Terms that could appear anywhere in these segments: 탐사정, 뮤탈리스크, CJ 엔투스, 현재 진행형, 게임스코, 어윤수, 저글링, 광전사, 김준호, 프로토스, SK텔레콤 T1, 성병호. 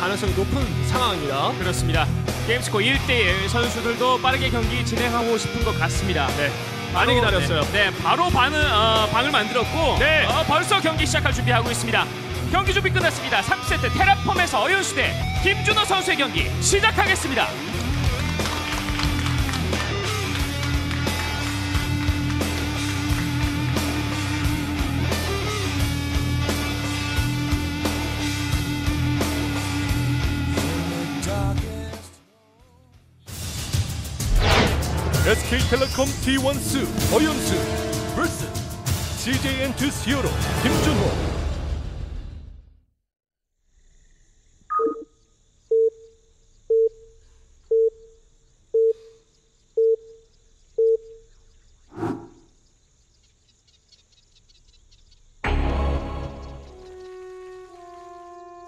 가능성이 높은 상황입니다. 그렇습니다. 게임스코 1대1 선수들도 빠르게 경기 진행하고 싶은 것 같습니다. 네. 많이 기다렸어요. 네, 바로 방을 만들었고 네. 벌써 경기 시작할 준비하고 있습니다. 경기 준비 끝났습니다. 3세트 테라폼에서 어윤수 대 김준호 선수의 경기 시작하겠습니다. SK텔레콤 T1 수 어윤수 vs CJ 엔투스 히어로 김준호.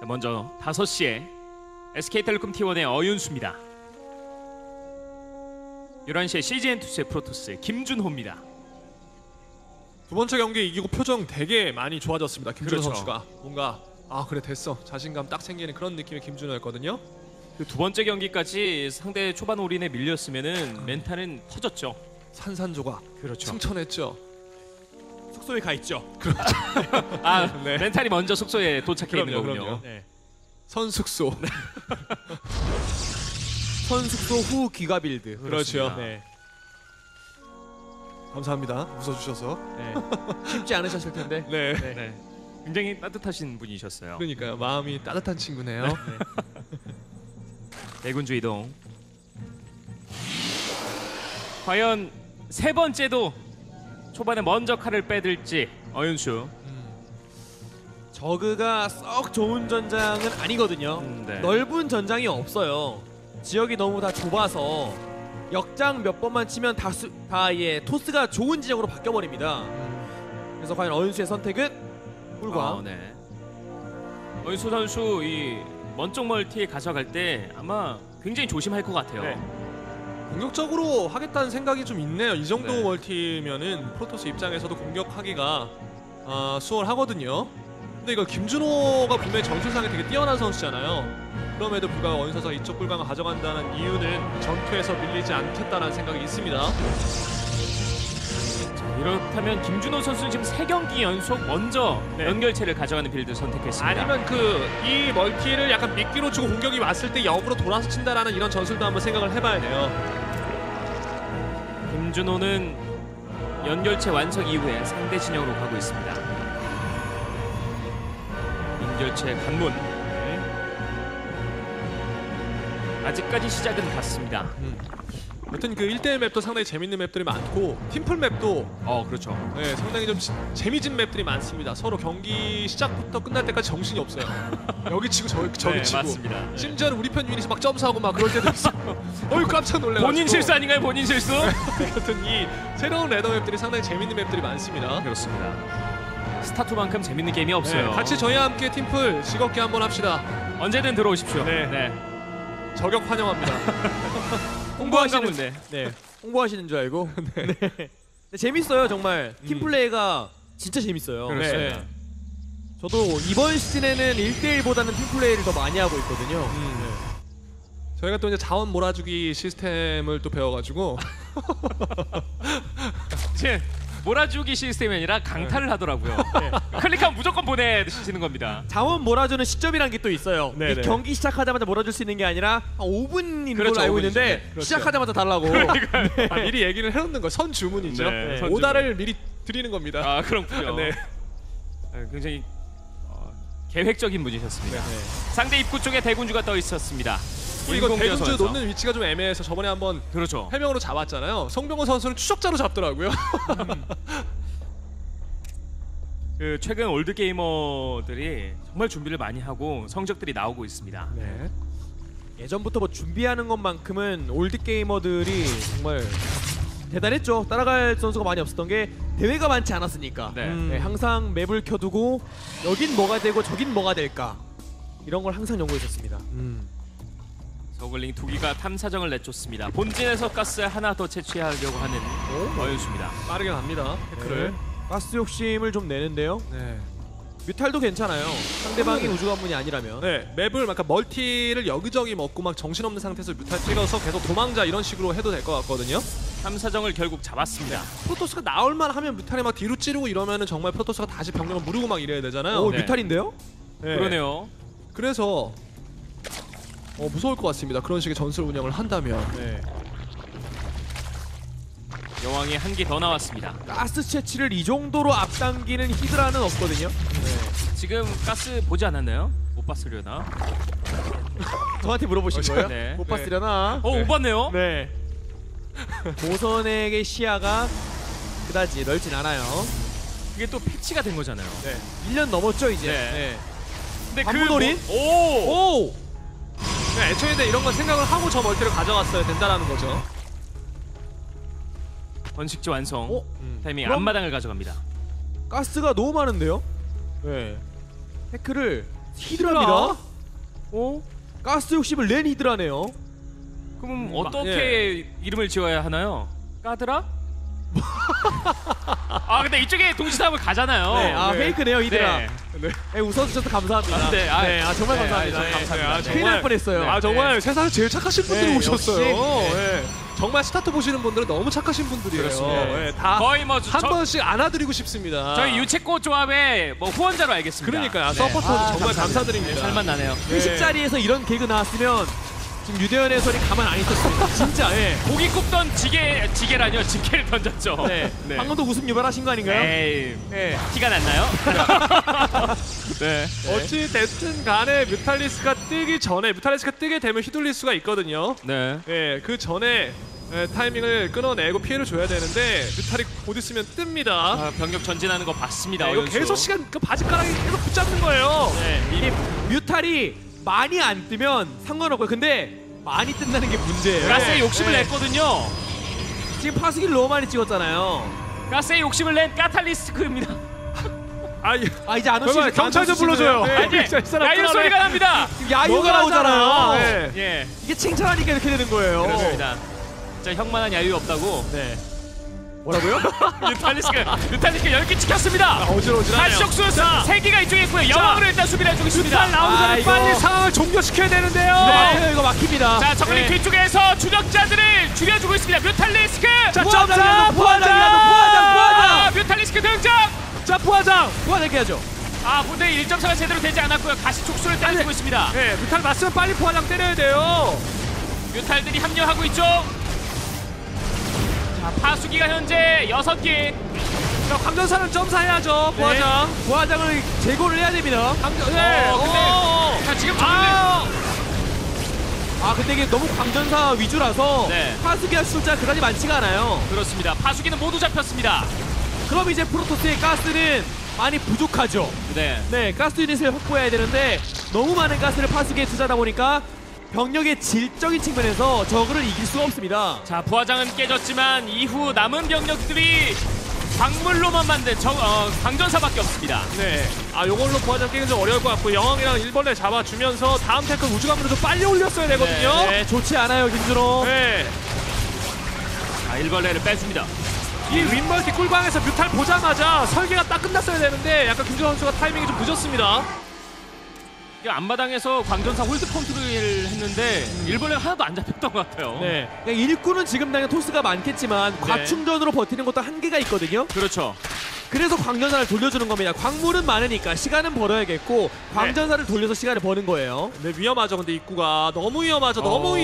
자, 먼저 5시에 SK텔레콤 T1의 어윤수입니다. 11시에 CJ 엔투스의 프로토스 김준호입니다. 두 번째 경기 이기고 표정 되게 많이 좋아졌습니다. 김준호 그렇죠. 선수가 뭔가 아 그래 됐어 자신감 딱 생기는 그런 느낌의 김준호였거든요. 두 번째 경기까지 상대 초반 올인에 밀렸으면은 멘탈은 커졌죠. 산산조각 그렇죠. 승천했죠. 숙소에 가 있죠. 그렇죠. 아 네. 멘탈이 먼저 숙소에 도착해 그럼요, 있는 거군요. 그럼요. 네. 선숙소. 선숙소 후 귀가 빌드. 그렇죠. 네. 감사합니다. 웃어주셔서. 네. 쉽지 않으셨을 텐데. 네. 네. 네. 굉장히 따뜻하신 분이셨어요. 그러니까요. 마음이 따뜻한 친구네요. 대군주 네. 네. 이동. 과연 세 번째도 초반에 먼저 칼을 빼들지 어윤수. 저그가 썩 좋은 전장은 아니거든요. 네. 넓은 전장이 없어요. 지역이 너무 다 좁아서 역장 몇 번만 치면 다 예, 토스가 좋은 지역으로 바뀌어버립니다. 그래서 과연 어윤수의 선택은? 꿀과 네. 어윤수 선수 이 먼쪽 멀티 가져갈 때 아마 굉장히 조심할 것 같아요. 네. 공격적으로 하겠다는 생각이 좀 있네요. 이 정도 네. 멀티면은 프로토스 입장에서도 공격하기가 수월하거든요. 근데 이거 김준호가 분명히 전술상에 되게 뛰어난 선수잖아요. 그럼에도 불구하고 어윤수 선수가 이쪽 골강을 가져간다는 이유는 전투에서 밀리지 않겠다는 생각이 있습니다. 자, 이렇다면 김준호 선수는 지금 3경기 연속 먼저 네. 연결체를 가져가는 빌드를 선택했습니다. 아니면 이 멀티를 약간 미끼로 주고 공격이 왔을 때 역으로 돌아서 친다라는 이런 전술도 한번 생각을 해봐야 돼요. 김준호는 연결체 완성 이후에 상대 진영으로 가고 있습니다. 연결체 관문 네. 아직까지 시작은 같습니다. 아무튼 그 1대1 맵도 상당히 재밌는 맵들이 많고 팀플 맵도 그렇죠. 네, 상당히 좀 재미진 맵들이 많습니다. 서로 경기 시작부터 끝날 때까지 정신이 없어요. 여기 치고 저기 네, 치고 맞습니다. 네. 심지어는 우리 편 유닛이 막 점수하고 막 그럴 때도 있어요. 어휴 깜짝 놀래가지고 본인 실수 아닌가요? 본인 실수? 아무튼 이 새로운 레더 맵들이 상당히 재밌는 맵들이 많습니다. 그렇습니다. 스타투만큼 재밌는 게임이 없어요. 네, 같이 저희와 함께 팀플 즐겁게 한번 합시다. 언제든 들어오십시오. 네, 네. 저격 환영합니다. 홍보하시는 네. 네, 홍보하시는 줄 알고. 네. 네. 네, 재밌어요 정말. 팀플레이가 진짜 재밌어요. 그렇죠. 네. 저도 이번 시즌에는 1대1보다는 팀플레이를 더 많이 하고 있거든요. 네. 저희가 또 이제 자원 몰아주기 시스템을 또 배워가지고. 제. 몰아주기 시스템이 아니라 강탈을 하더라고요. 네. 클릭하면 무조건 보내시는 겁니다. 자원 몰아주는 시점이란 게 또 있어요. 경기 시작하자마자 몰아줄 수 있는 게 아니라 한 5분인 그렇죠, 걸로 알고 5분 있는데 그렇죠. 시작하자마자 달라고. 그러니까요. 네. 아, 미리 얘기를 해놓는 거예요. 선주문이죠. 네. 네. 오다를 미리 드리는 겁니다. 아 그렇군요. 네. 굉장히 계획적인 분이셨습니다. 네. 상대 입구 쪽에 대군주가 떠 있었습니다. 이거 대군주 놓는 위치가 좀 애매해서 저번에 한번 그렇죠. 해명으로 잡았잖아요. 성병호 선수는 추적자로 잡더라고요. 그 최근 올드게이머들이 정말 준비를 많이 하고 성적들이 나오고 있습니다. 네. 예전부터 뭐 준비하는 것만큼은 올드게이머들이 정말 대단했죠. 따라갈 선수가 많이 없었던 게 대회가 많지 않았으니까 네. 네, 항상 맵을 켜두고 여긴 뭐가 되고 저긴 뭐가 될까 이런 걸 항상 연구했었습니다. 저글링 2기가 탐사정을 내쫓습니다. 본진에서 가스 하나 더 채취하려고 하는 어윤수입니다. 빠르게 갑니다. 태클을. 네. 가스 욕심을 좀 내는데요. 네. 뮤탈도 괜찮아요. 상대방이 우주 관문이 아니라면. 네, 맵을 막 멀티를 여기저기 먹고 막 정신없는 상태에서 뮤탈 찍어서 계속 도망자 이런 식으로 해도 될 것 같거든요. 탐사정을 결국 잡았습니다. 프로토스가 나올만 하면 뮤탈이 막 뒤로 찌르고 이러면은 정말 프로토스가 다시 병력을 무르고 막 이래야 되잖아요. 오, 네. 뮤탈인데요? 네. 그러네요. 그래서 무서울 것 같습니다. 그런 식의 전술 운영을 한다면. 네. 여왕이 한 개 더 나왔습니다. 가스 채취를 이 정도로 앞당기는 히드라는 없거든요. 네. 지금 가스 보지 않았나요? 못 봤으려나? 저한테 물어보신 거예요? 네. 못 봤으려나? 네. 못 봤네요? 네. 도선에게 시야가 그다지 넓진 않아요. 이게 또 패치가 된 거잖아요. 네. 1년 넘었죠 이제. 네. 네. 근데 반부돌이? 그 오! 애초에 이런 건 생각을 하고 저 멀티를 가져갔어야 된다라는 거죠. 번식지 완성. 타이밍 앞마당을 가져갑니다. 가스가 너무 많은데요? 네. 태클을 히드라입니다. 가스 욕심을 낸 히드라네요. 그럼 어떻게 이름을 지어야 하나요? 까드라? 아 근데 이쪽에 동시다음을 가잖아요. 네, 아 네. 페이크네요 히드라. 네. 네, 웃어주셔서 감사합니다. 네, 정말 감사합니다. 감사합니다. 큰일 날 뻔했어요. 정말 세상에 제일 착하신 분들이 오셨어요. 네. 정말 스타트 보시는 분들은 너무 착하신 분들이에요. 네. 다 거의 한 번씩 안아드리고 싶습니다. 저희 유채꽃 조합의 후원자로 알겠습니다. 그러니까요. 서포터도 정말 감사드립니다. 네, 살만 나네요. 회식자리에서 이런 개그 나왔으면 지금 유대현의 소리 가만 안 있었습니다. 진짜. 네. 고기 굽던 지게라뇨. 집게를 던졌죠. 네. 네. 방금도 웃음 유발하신 거 아닌가요? 에이. 네. 티가 났나요? 네. 네. 어찌 됐든 간에 뮤탈리스가 뜨기 전에, 뮤탈리스가 뜨게 되면 휘둘릴 수가 있거든요. 네. 네. 그 전에 타이밍을 끊어내고 피해를 줘야 되는데 뮤탈이 곧 있으면 뜹니다. 병력 전진하는 거 봤습니다. 네, 이거 계속 시간, 그 바짓가락이 계속 붙잡는 거예요. 네. 뮤탈이 많이 안 뜨면 상관없고요. 근데 많이 뜬다는 게 문제예요. 가스에 욕심을 냈거든요. 지금 파수기를 너무 많이 찍었잖아요. 가스에 욕심을 낸 까탈리스크입니다. 이제 안 오시죠. 경찰 좀 불러줘요. 네. 아니, 야유 소리가 납니다. 야유가 나오잖아요. 네. 예. 이게 칭찬하니까 이렇게 되는 거예요. 그렇습니다. 진짜 형만한 야유 없다고. 네. 뭐라고요? 뮤탈리스크 10개 찍혔습니다. 어지러워지나요? 한쪽수사 3개가 이쪽에 있고요. 여왕으로 일단 수비를 해주고 있습니다. 뮤탈 나오기 전에 빨리 상황을 종료시켜야 되는데요. 네. 이거 막힙니다. 자, 정글링 뒤쪽에서 추적자들을 줄여주고 있습니다. 뮤탈리스크! 자, 점사! 부하장! 뮤탈리스크 등장! 자, 부하장 해야죠. 근데 일정차가 제대로 되지 않았고요. 다시 촉수를 때려주고 있습니다. 네, 뮤탈 맞으면 빨리 부하장 때려야 돼요. 뮤탈들이 합류하고 있죠. 파수기가 현재 6개. 감전사는 점사해야죠. 부하장. 네. 부하장을 제거를 해야 됩니다. 네. 근데 자, 지금 근데 이게 너무 감전사 위주라서 네. 파수기할 숫자 그다지 많지가 않아요. 그렇습니다. 파수기는 모두 잡혔습니다. 그럼 이제 프로토스의 가스는 많이 부족하죠. 네. 네, 가스 유닛을 확보해야 되는데 너무 많은 가스를 파수기에 투자하다 보니까 병력의 질적인 측면에서 저그를 이길 수가 없습니다. 자, 부하장은 깨졌지만 이후 남은 병력들이 광물로만 만든 강전사밖에 없습니다. 네. 요걸로 부하장 깨긴 좀 어려울 것 같고 영왕이랑 1번에 잡아주면서 다음 태클 우주감으로 좀 빨리 올렸어야 되거든요. 네, 네. 좋지 않아요, 김준호. 네. 자, 1번레를 뺐습니다. 이 윈멀티 꿀방에서 뮤탈 보자마자 설계가 딱 끝났어야 되는데 약간 김준호 선수가 타이밍이 좀 늦었습니다. 앞마당에서 광전사 홀드 컨트롤을 했는데 일본에 하나도 안 잡혔던 것 같아요. 네. 일꾼은 지금 당연히 토스가 많겠지만 과충전으로 버티는 것도 한계가 있거든요. 그렇죠. 그래서 광전사를 돌려주는 겁니다. 광물은 많으니까 시간은 벌어야겠고 광전사를 돌려서 시간을 버는 거예요. 네, 위험하죠. 근데 입구가 너무 위험하죠. 너무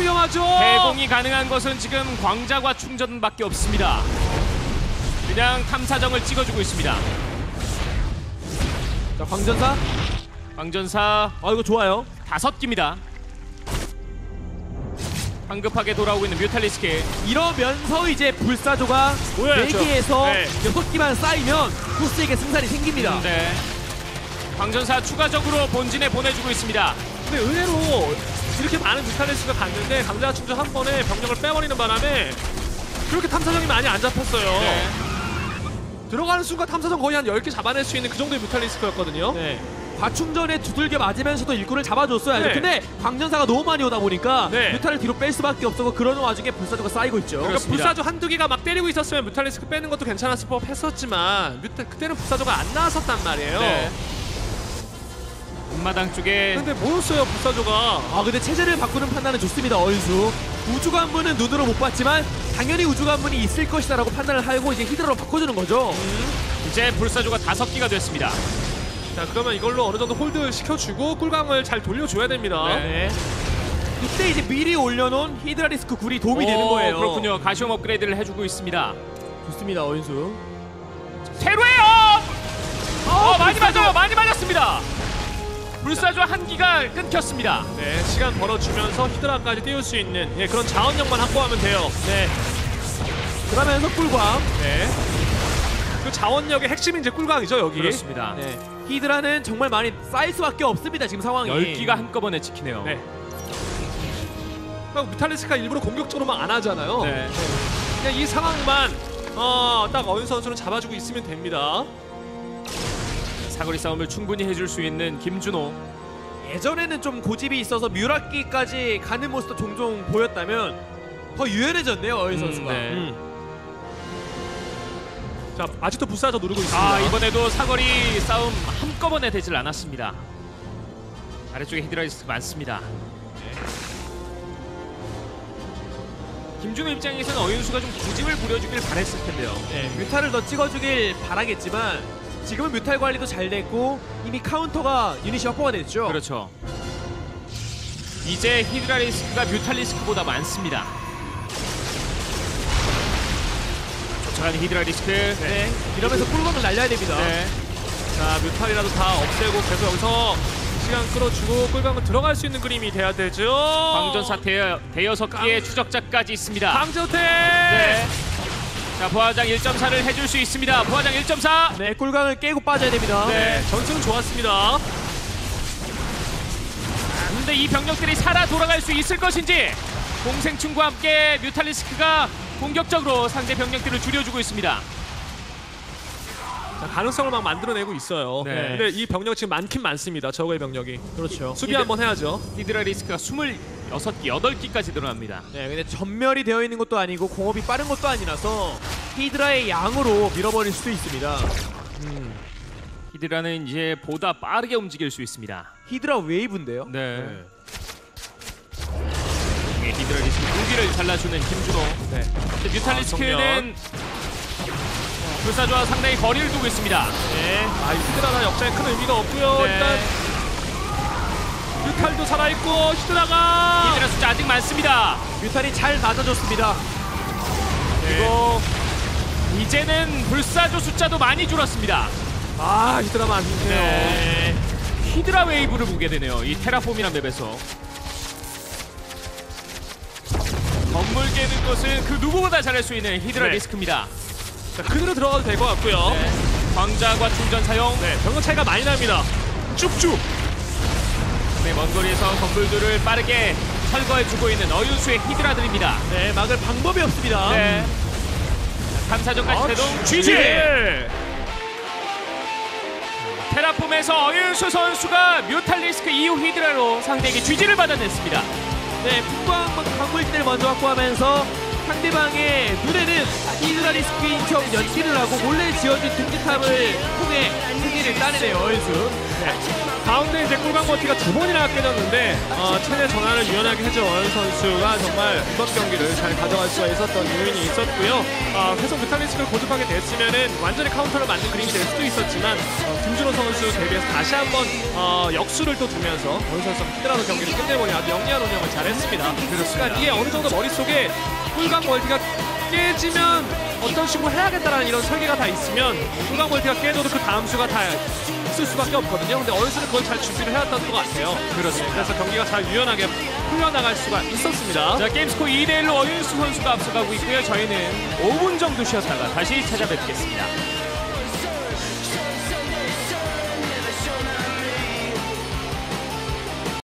위험하죠. 대공이 가능한 것은 지금 광자과 충전밖에 없습니다. 그냥 탐사정을 찍어주고 있습니다. 자, 광전사. 광전사 이거 좋아요. 5개입니다. 황급하게 돌아오고 있는 뮤탈리스크. 이러면서 이제 불사조가 4개에서 6개만 쌓이면 토스에게 승산이 생깁니다. 네. 광전사 추가적으로 본진에 보내주고 있습니다. 근데 의외로 이렇게 많은 뮤탈리스크가 갔는데 강자 충전 한 번에 병력을 빼버리는 바람에 그렇게 탐사정이 많이 안 잡혔어요. 네. 들어가는 순간 탐사정 거의 한 10개 잡아낼 수 있는 그 정도의 뮤탈리스크였거든요. 네. 과충전에 두들겨 맞으면서도 일꾼을 잡아줬어야죠. 네. 근데 광전사가 너무 많이 오다 보니까 네. 뮤탈을 뒤로 뺄 수밖에 없었고 그러는 와중에 불사조가 쌓이고 있죠. 그러니까 불사조 한두 개가 막 때리고 있었으면 뮤탈리스크 빼는 것도 괜찮았을 법 했었지만 그때는 불사조가 안 나왔었단 말이에요. 네. 앞마당 쪽에 근데 못 써요 불사조가. 아 근데 체제를 바꾸는 판단은 좋습니다. 어윤수 우주관문은 눈으로 못 봤지만 당연히 우주관문이 있을 것이다 라고 판단을 하고 이제 히드라로 바꿔주는 거죠. 이제 불사조가 5기가 됐습니다. 자 그러면 이걸로 어느 정도 홀드 시켜주고 꿀강을 잘 돌려줘야 됩니다. 네. 이때 이제 미리 올려놓은 히드라 리스크 굴이 도움이 되는 거예요. 그렇군요. 가시움 업그레이드를 해주고 있습니다. 좋습니다. 어윤수 새로예요. 많이 맞아요. 많이 맞았습니다. 불사조 한기가 끊겼습니다. 네, 시간 벌어주면서 히드라까지 띄울 수 있는 예, 그런 자원력만 확보하면 돼요. 네. 그러면서 꿀광. 네. 그 자원력의 핵심이 이제 꿀광이죠, 여기. 그렇습니다. 네. 히드라는 정말 많이 쌓일 수밖에 없습니다, 지금 상황이. 10기가 한꺼번에 찍히네요. 네. 뮤탈리스크가 일부러 공격적으로만 안 하잖아요. 네. 그냥 이 상황만 딱 어윤 선수는 잡아주고 있으면 됩니다. 사거리 싸움을 충분히 해줄 수 있는 김준호. 예전에는 좀 고집이 있어서 뮤락기까지 가는 모습도 종종 보였다면 더 유연해졌네요. 어윤 선수가. 네. 자 아직도 불사조 누르고 있습니다. 아 이번에도 사거리 싸움 한꺼번에 되질 않았습니다. 아래쪽에 히드라리스크 많습니다. 네. 김준호 입장에서는 어윤수가 좀 고집을 부려주길 바랬을 텐데요. 네, 뮤타를 더 찍어주길 바라겠지만 지금은 뮤탈 관리도 잘 됐고 이미 카운터가 유닛이 확보가 됐죠. 그렇죠. 이제 히드라 리스크가 뮤탈 리스크보다 많습니다. 쫓아가는 히드라 리스크. 네. 이러면서 꿀밤을 날려야 됩니다. 네. 자 뮤탈이라도 다 없애고 계속 여기서 시간 끌어주고 꿀밤은 들어갈 수 있는 그림이 돼야 되죠. 광전사 대여섯 개의 추적자까지 있습니다. 광전태. 네. 자, 부하장 1.4를 해줄 수 있습니다. 부하장 1.4! 네, 꿀강을 깨고 빠져야 됩니다. 네, 전승 좋았습니다. 근데 이 병력들이 살아 돌아갈 수 있을 것인지 공생충과 함께 뮤탈리스크가 공격적으로 상대 병력들을 줄여주고 있습니다. 자, 가능성을 막 만들어내고 있어요. 네. 근데 이 병력 지금 많긴 많습니다. 저거의 병력이. 그렇죠. 수비 한번 해야죠. 히드라 리스크가 6기, 8기까지 늘어납니다. 네, 근데 전멸이 되어 있는 것도 아니고 공업이 빠른 것도 아니라서 히드라의 양으로 밀어버릴 수도 있습니다. 히드라는 이제 보다 빠르게 움직일 수 있습니다. 히드라 웨이브인데요? 네. 네. 히드라 리스크 무기를 잘라주는 김준호. 네. 뮤탈리스크는 불사조와 상당히 거리를 두고 있습니다. 네. 아, 히드라가 역전에 큰 의미가 없고요. 네. 일단 뮤탈도 살아있고 히드라가 히드라 숫자 아직 많습니다. 뮤탈이 잘 맞아줬습니다. 네. 그리고 이제는 불사조 숫자도 많이 줄었습니다. 아 히드라만 안되네요. 네. 히드라 웨이브를 보게 되네요. 이 테라폼이란 맵에서 건물 깨는 것은 그 누구보다 잘할 수 있는 히드라 네. 리스크입니다. 자, 그대로 들어가도 될 것 같고요. 네. 광자과 충전 사용 네, 병력 차이가 많이 납니다. 쭉쭉 네, 먼 거리에서 건물들을 빠르게 철거해주고 있는 어윤수의 히드라들입니다. 네, 막을 방법이 없습니다. 네. 탐사전까지 대동 GG! 테라폼에서 어윤수 선수가 뮤탈리스크 이후 히드라로 상대에게 GG를 받아냈습니다. 네, 풍광 강물진을 먼저 확보하면서 상대방의 눈에는 히드라 리스크인 척 연기를 하고 몰래 지어진 등지탑을 통해 승리를 따내네요, 어윤수. 네. 가운데 이제 꿀광버티가 2번이나 깨졌는데 체내 전환을 유연하게 해준 어윤 선수가 정말 이번 경기를 잘 가져갈 수가 있었던 요인이 있었고요. 계속 뮤탈리스크를 고집하게 됐으면은 완전히 카운터를 맞는 그림이 될 수도 있었지만 김준호 선수 대비해서 다시 한번 역수를 또 두면서 어윤 선수가 히드라로 경기를 끝내보니 아주 영리한 운영을 잘했습니다. 그러니까 이게 어느 정도 머릿속에 꿀광버티가 깨지면 어떤 식으로 해야겠다라는 이런 설계가 다 있으면 꿀광버티가 깨져도 그 다음 수가 다 쓸 수밖에 없거든요. 근데 어윤수는 그걸 잘 준비를 해왔던 것 같아요. 그렇습니다. 그래서 경기가 잘 유연하게 흘러나갈 수가 있었습니다. 자, 게임스코 2대1로 어윤수 선수가 앞서가고 있고요. 저희는 5분 정도 쉬었다가 다시 찾아뵙겠습니다.